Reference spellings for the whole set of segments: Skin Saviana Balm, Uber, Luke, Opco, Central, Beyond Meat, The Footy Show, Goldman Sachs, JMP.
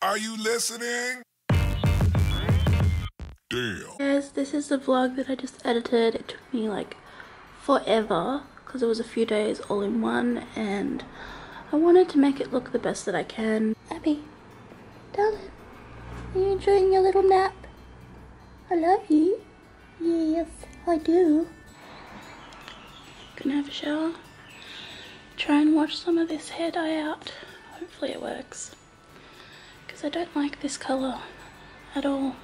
Are you listening? Damn. Guys, this is the vlog that I just edited. It took me like forever because it was a few days all in one, and I wanted to make it look the best that I can. Abby, darling, are you enjoying your little nap? I love you. Yes, I do. Gonna have a shower. Try and wash some of this hair dye out. Hopefully it works. Because I don't like this colour at all.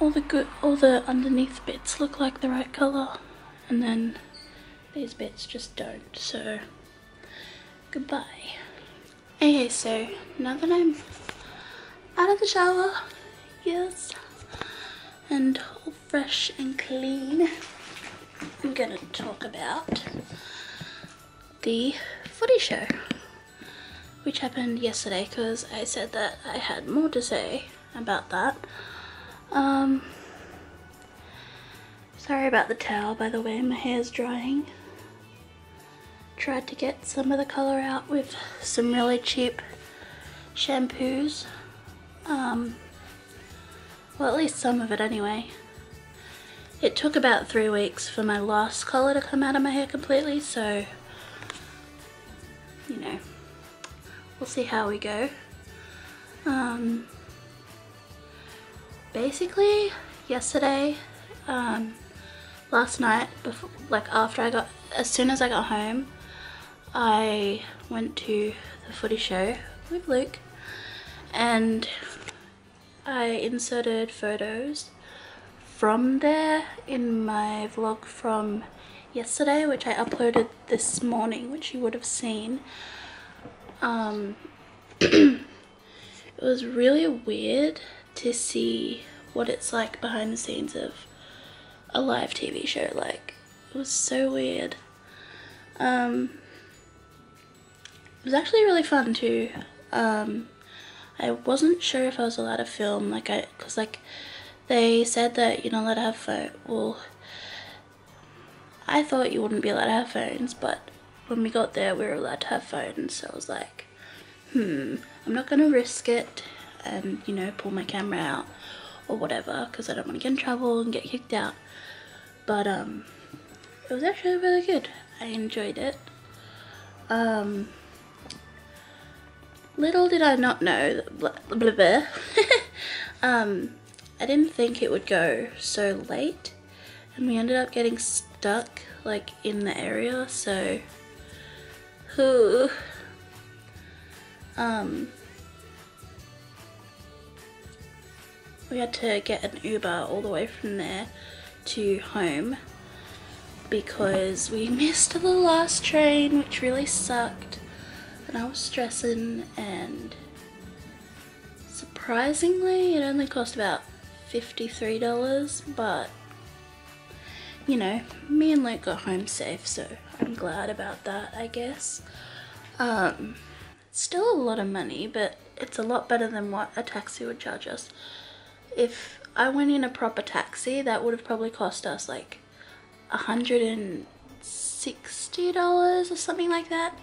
All the underneath bits look like the right colour, and then these bits just don't, so goodbye. Okay, so now that I'm out of the shower, yes, and all fresh and clean, I'm gonna talk about The Footy Show, which happened yesterday, because I said that I had more to say about that. Sorry about the towel, by the way, my hair's drying. Tried to get some of the colour out with some really cheap shampoos. Well, at least some of it anyway. It took about 3 weeks for my last colour to come out of my hair completely, so you know, we'll see how we go. Basically, yesterday, last night, before, like after I got, as soon as I got home, I went to the Footy Show with Luke, and I inserted photos from there in my vlog from yesterday, which I uploaded this morning, which you would have seen. It was really weird to see what it's like behind the scenes of a live TV show. Like, it was so weird. It was actually really fun too. I wasn't sure if I was allowed to film, like, because they said that you're not allowed to have phones. Well, I thought you wouldn't be allowed to have phones, but when we got there we were allowed to have phones, so I was like, I'm not gonna risk it and, you know, pull my camera out or whatever, because I don't want to get in trouble and get kicked out. But it was actually really good. I enjoyed it. Little did I not know that I didn't think it would go so late, and we ended up getting stuck like in the area, so we had to get an Uber all the way from there to home because we missed the last train, which really sucked, and I was stressing, and surprisingly it only cost about $53, but you know, me and Luke got home safe, so I'm glad about that, I guess. Still a lot of money, but it's a lot better than what a taxi would charge us. If I went in a proper taxi, that would have probably cost us like $160 or something like that.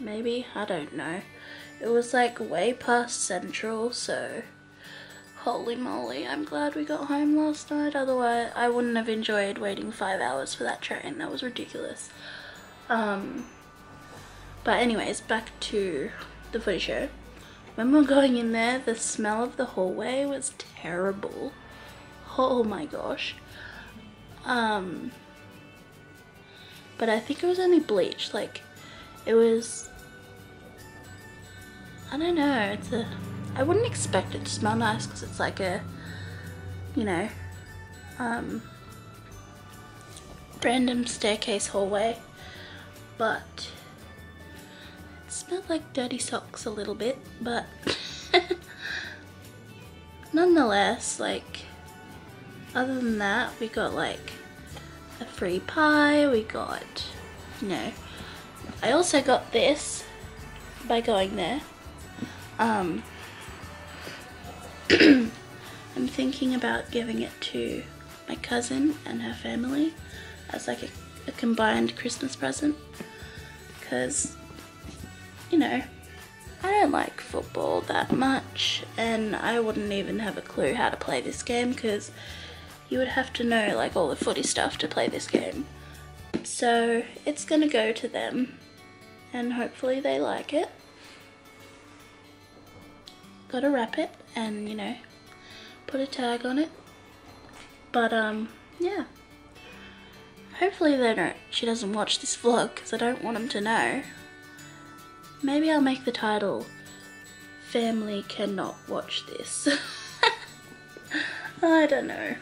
Maybe, I don't know. It was like way past Central, so holy moly, I'm glad we got home last night. Otherwise, I wouldn't have enjoyed waiting 5 hours for that train. That was ridiculous. But anyways, back to the Footy Show. When we were going in there, the smell of the hallway was terrible. Oh my gosh. But I think it was only bleach. Like, it was, I don't know, it's a, I wouldn't expect it to smell nice because it's like a, you know, random staircase hallway, but it smelled like dirty socks a little bit, but nonetheless, like, other than that, we got like a free pie, we got, you know, I also got this by going there. I'm thinking about giving it to my cousin and her family as like a combined Christmas present, because, you know, I don't like football that much, and I wouldn't even have a clue how to play this game because you would have to know like all the footy stuff to play this game. So it's gonna go to them and hopefully they like it. Gotta wrap it and, you know, put a tag on it. But yeah, hopefully they don't, she doesn't watch this vlog because I don't want them to know. Maybe I'll make the title Family Cannot Watch This. I don't know.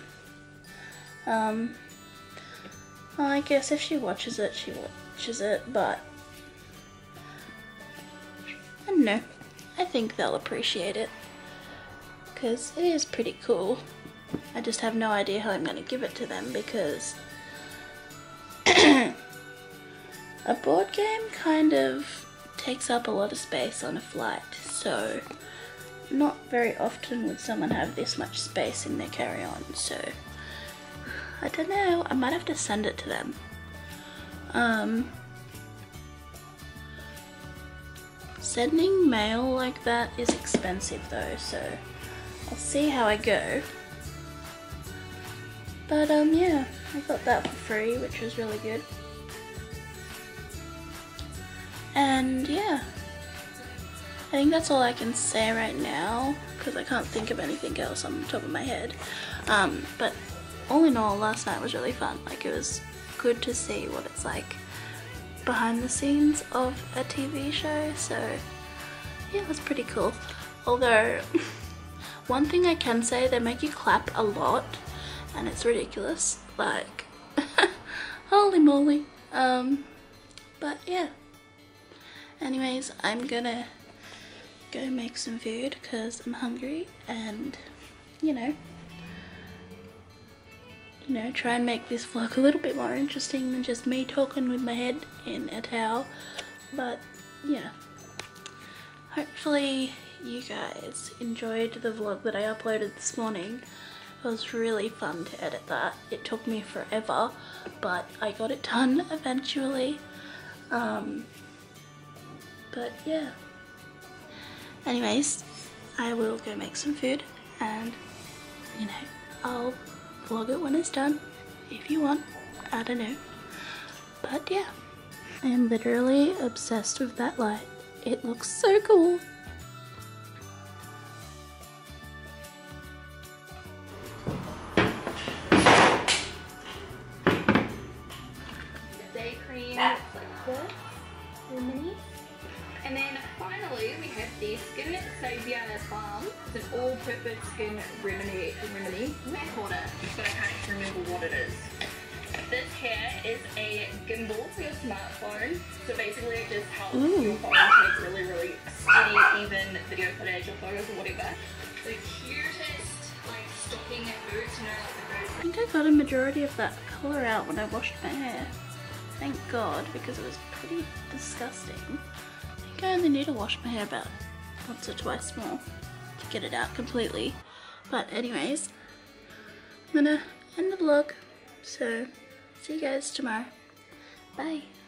I guess if she watches it, she watches it, but I don't know. I think they'll appreciate it because it is pretty cool. I just have no idea how I'm going to give it to them because a board game kind of takes up a lot of space on a flight, so not very often would someone have this much space in their carry-on, so I don't know, I might have to send it to them. Sending mail like that is expensive though, so I'll see how I go. But yeah, I got that for free, which was really good. And yeah, I think that's all I can say right now because I can't think of anything else on the top of my head. But all in all, last night was really fun. Like, it was good to see what it's like behind the scenes of a TV show. So yeah, that's pretty cool. Although one thing I can say, they make you clap a lot and it's ridiculous. Like, holy moly. But yeah. Anyways, I'm gonna go make some food because I'm hungry and, you know, try and make this vlog a little bit more interesting than just me talking with my head in a towel. But yeah, hopefully you guys enjoyed the vlog that I uploaded this morning. It was really fun to edit that. It took me forever, but I got it done eventually. But yeah, anyways, I will go make some food and, you know, I'll vlog it when it's done, if you want, I don't know. But yeah, I am literally obsessed with that light. It looks so cool. Day cream looks like this, mini. And then finally we have the Skin Saviana Balm. It's an all-purpose skin remedy powder, but I can't remember what it is. This here is a gimbal for your smartphone. So basically it just helps your phone take really, really steady, even video footage or photos or whatever. The cutest, like, stocking boots, you know, like the boots. I think I got a majority of that colour out when I washed my hair. Thank God, because it was pretty disgusting. I only need to wash my hair about once or twice more to get it out completely. But anyways, I'm gonna end the vlog. So see you guys tomorrow. Bye.